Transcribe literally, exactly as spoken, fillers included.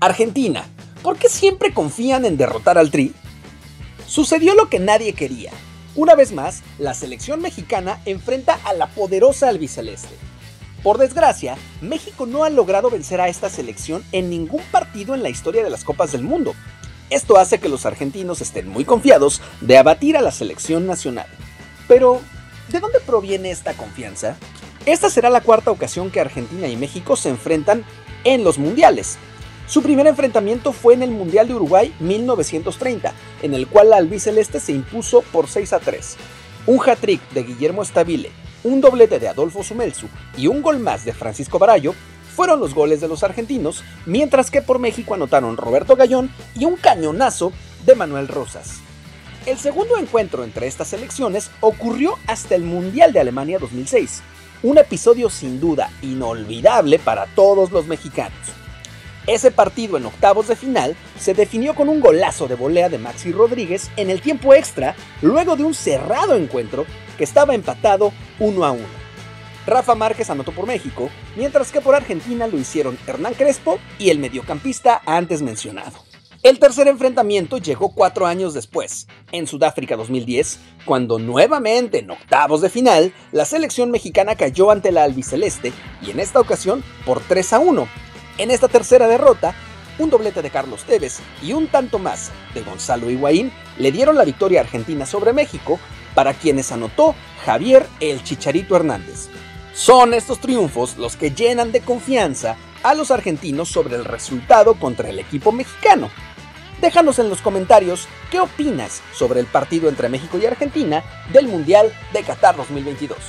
Argentina, ¿por qué siempre confían en derrotar al Tri? Sucedió lo que nadie quería. Una vez más, la selección mexicana enfrenta a la poderosa albiceleste. Por desgracia, México no ha logrado vencer a esta selección en ningún partido en la historia de las Copas del Mundo. Esto hace que los argentinos estén muy confiados de abatir a la selección nacional. Pero, ¿de dónde proviene esta confianza? Esta será la cuarta ocasión que Argentina y México se enfrentan en los Mundiales. Su primer enfrentamiento fue en el Mundial de Uruguay mil novecientos treinta, en el cual la albiceleste se impuso por seis a tres. Un hat-trick de Guillermo Stabile, un doblete de Adolfo Zumelzu y un gol más de Francisco Varallo fueron los goles de los argentinos, mientras que por México anotaron Roberto Gayón y un cañonazo de Manuel Rosas. El segundo encuentro entre estas selecciones ocurrió hasta el Mundial de Alemania dos mil seis, un episodio sin duda inolvidable para todos los mexicanos. Ese partido en octavos de final se definió con un golazo de volea de Maxi Rodríguez en el tiempo extra, luego de un cerrado encuentro que estaba empatado uno a uno. Rafa Márquez anotó por México, mientras que por Argentina lo hicieron Hernán Crespo y el mediocampista antes mencionado. El tercer enfrentamiento llegó cuatro años después, en Sudáfrica dos mil diez, cuando nuevamente en octavos de final, la selección mexicana cayó ante la albiceleste y en esta ocasión por tres a uno. En esta tercera derrota, un doblete de Carlos Tevez y un tanto más de Gonzalo Higuaín le dieron la victoria a Argentina sobre México, para quienes anotó Javier El Chicharito Hernández. Son estos triunfos los que llenan de confianza a los argentinos sobre el resultado contra el equipo mexicano. Déjanos en los comentarios qué opinas sobre el partido entre México y Argentina del Mundial de Qatar dos mil veintidós.